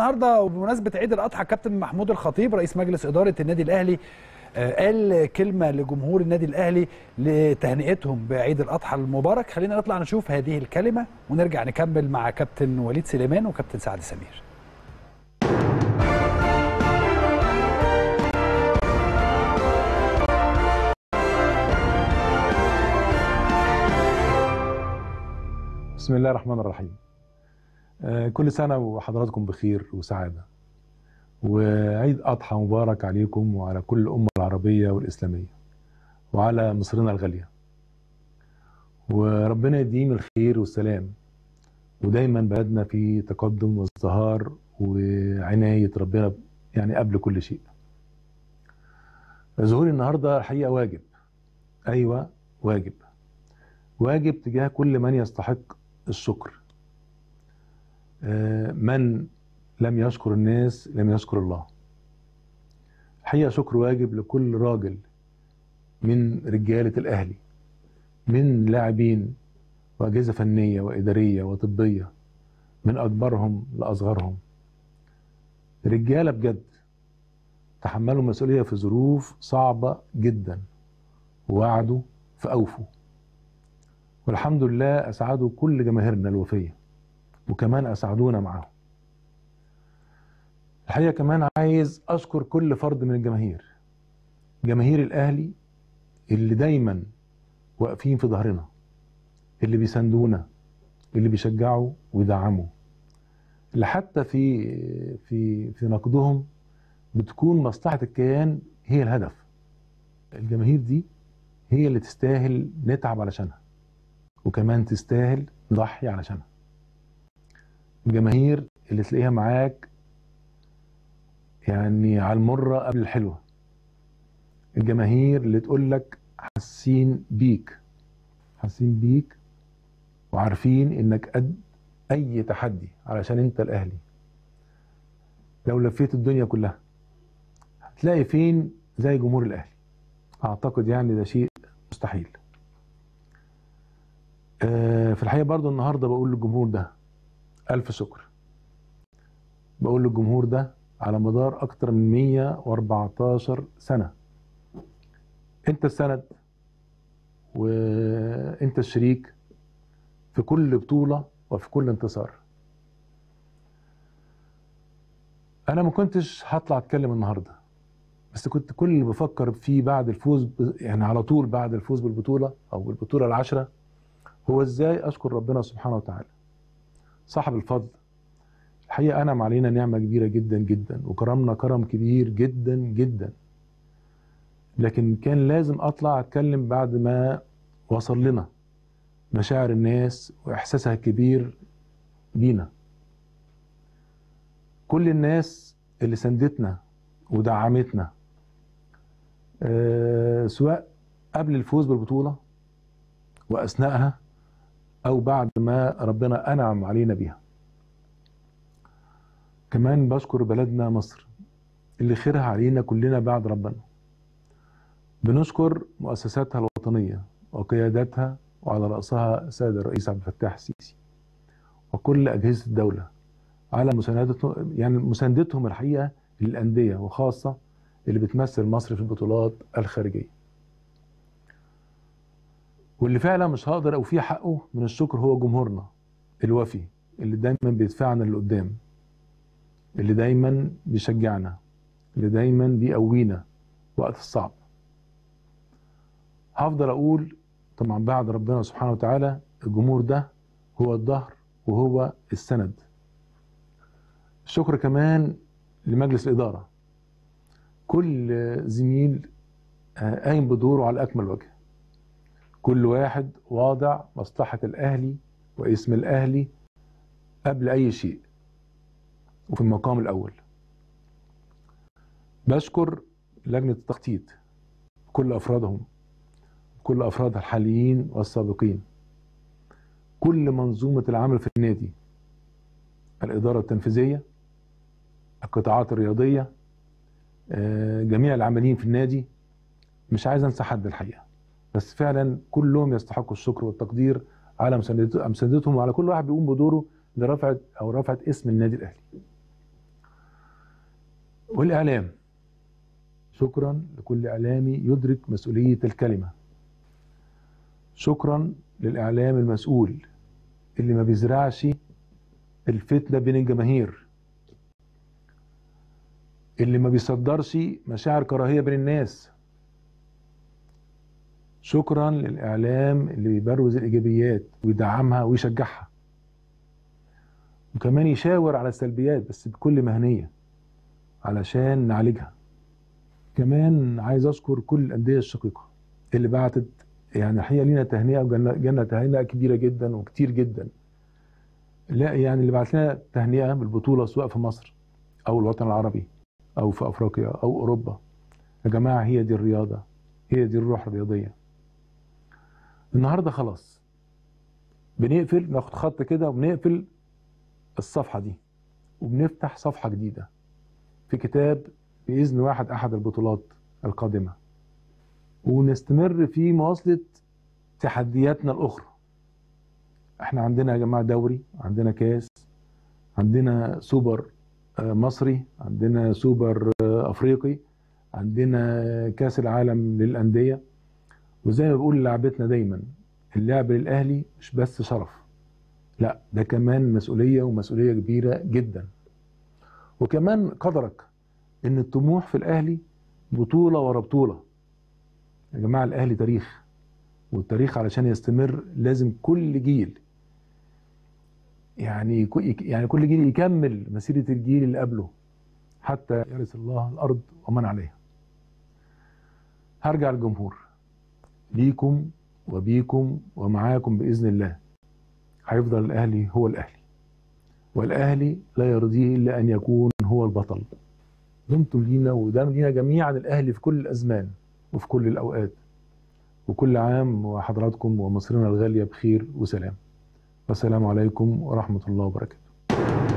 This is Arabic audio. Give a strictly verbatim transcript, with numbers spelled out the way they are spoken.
النهارده وبمناسبه عيد الاضحى الكابتن محمود الخطيب رئيس مجلس اداره النادي الاهلي قال كلمه لجمهور النادي الاهلي لتهنئتهم بعيد الاضحى المبارك. خلينا نطلع نشوف هذه الكلمه ونرجع نكمل مع كابتن وليد سليمان وكابتن سعد سمير. بسم الله الرحمن الرحيم. كل سنة وحضراتكم بخير وسعادة، وعيد أضحى مبارك عليكم وعلى كل الأمة العربية والإسلامية وعلى مصرنا الغالية، وربنا يديم الخير والسلام، ودايما بلدنا في تقدم وازدهار وعناية ربنا يعني قبل كل شيء. ظهوري النهاردة الحقيقة واجب، أيوة واجب، واجب تجاه كل من يستحق الشكر. من لم يشكر الناس لم يشكر الله. الحقيقة شكر واجب لكل راجل من رجالة الأهلي، من لاعبين وأجهزة فنية وإدارية وطبية، من أكبرهم لأصغرهم، رجالة بجد تحملوا مسؤولية في ظروف صعبة جدا ووعدوا فأوفوا، والحمد لله أسعدوا كل جماهيرنا الوفية وكمان أسعدونا معاهم. الحقيقة كمان عايز أشكر كل فرد من الجماهير، جماهير الأهلي اللي دايما واقفين في ظهرنا، اللي بيساندونا، اللي بيشجعوا ويدعموا، اللي حتى في في في نقدهم بتكون مصلحة الكيان هي الهدف. الجماهير دي هي اللي تستاهل نتعب علشانها، وكمان تستاهل نضحي علشانها. الجماهير اللي تلاقيها معاك يعني على المرة قبل الحلوة، الجماهير اللي تقولك حاسين بيك حاسين بيك وعارفين انك قد اي تحدي علشان انت الاهلي. لو لفيت الدنيا كلها هتلاقي فين زي جمهور الاهلي؟ اعتقد يعني ده شيء مستحيل. في الحقيقة برضو النهاردة بقول للجمهور ده ألف شكر، بقول للجمهور ده على مدار أكتر من مية وأربعتاشر سنة أنت السند وأنت الشريك في كل بطولة وفي كل انتصار. أنا ما كنتش هطلع أتكلم النهاردة، بس كنت كل اللي بفكر فيه بعد الفوز يعني على طول بعد الفوز بالبطولة أو بالبطولة العشرة هو إزاي أشكر ربنا سبحانه وتعالى صاحب الفضل. الحقيقة أنعم علينا نعمة كبيرة جدا جدا، وكرمنا كرم كبير جدا جدا، لكن كان لازم أطلع أتكلم بعد ما وصل لنا مشاعر الناس وإحساسها الكبير بينا. كل الناس اللي سندتنا ودعمتنا أه سواء قبل الفوز بالبطولة وأثناءها أو بعد ما ربنا أنعم علينا بيها. كمان بشكر بلدنا مصر اللي خيرها علينا كلنا بعد ربنا. بنشكر مؤسساتها الوطنية وقياداتها وعلى رأسها السيد الرئيس عبد الفتاح السيسي وكل أجهزة الدولة على مساندتهم يعني مساندتهم الحقيقة للأندية، وخاصة اللي بتمثل مصر في البطولات الخارجية. واللي فعلا مش هقدر اوفيه حقه من الشكر هو جمهورنا الوفي اللي دايما بيدفعنا لقدام، اللي دايما بيشجعنا، اللي دايما بيقوينا وقت الصعب. هفضل اقول طبعا بعد ربنا سبحانه وتعالى الجمهور ده هو الظهر وهو السند. الشكر كمان لمجلس الاداره، كل زميل قايم بدوره على اكمل وجه، كل واحد واضع مصلحة الأهلي واسم الأهلي قبل أي شيء وفي المقام الأول. بشكر لجنة التخطيط بكل أفرادهم، بكل أفرادها الحاليين والسابقين، كل منظومة العمل في النادي، الإدارة التنفيذية، القطاعات الرياضية، جميع العاملين في النادي. مش عايز أنسى حد الحقيقة، بس فعلا كلهم يستحقوا الشكر والتقدير على مساندتهم وعلى كل واحد بيقوم بدوره لرفعه او رفعه اسم النادي الاهلي. والإعلام، شكرا لكل إعلامي يدرك مسؤولية الكلمة، شكرا للإعلام المسؤول اللي ما بيزرعش الفتنة بين الجماهير، اللي ما بيصدرش مشاعر كراهية بين الناس، شكرا للإعلام اللي بيبروز الإيجابيات ويدعمها ويشجعها وكمان يشاور على السلبيات بس بكل مهنية علشان نعالجها. كمان عايز أشكر كل الأندية الشقيقة اللي بعتت، يعني حقيقة لينا تهنئة وجالنا تهنئة كبيرة جدا وكتير جدا، لا يعني اللي بعت لنا تهنئة بالبطولة سواء في مصر أو الوطن العربي أو في أفريقيا أو أوروبا. يا جماعة هي دي الرياضة، هي دي الروح الرياضية. النهاردة خلاص بنقفل، ناخد خط كده وبنقفل الصفحة دي وبنفتح صفحة جديدة في كتاب بإذن واحد أحد البطولات القادمة، ونستمر في مواصلة تحدياتنا الأخرى. احنا عندنا يا جماعة دوري، عندنا كاس، عندنا سوبر مصري، عندنا سوبر أفريقي، عندنا كاس العالم للأندية، وزي ما بقول لعبتنا دايما اللعب للأهلي مش بس شرف، لا ده كمان مسؤولية ومسؤولية كبيرة جدا. وكمان قدرك ان الطموح في الأهلي بطولة ورا بطولة. يا جماعة الأهلي تاريخ، والتاريخ علشان يستمر لازم كل جيل يعني يعني كل جيل يكمل مسيرة الجيل اللي قبله حتى يرث الله الأرض ومن عليها. هرجع للجمهور، ليكم وبيكم ومعاكم بإذن الله هيفضل الأهلي هو الأهلي، والأهلي لا يرضيه إلا أن يكون هو البطل. دمتم لينا ودام لينا جميعا الأهلي في كل الأزمان وفي كل الأوقات، وكل عام وحضراتكم ومصرنا الغالية بخير وسلام، والسلام عليكم ورحمة الله وبركاته.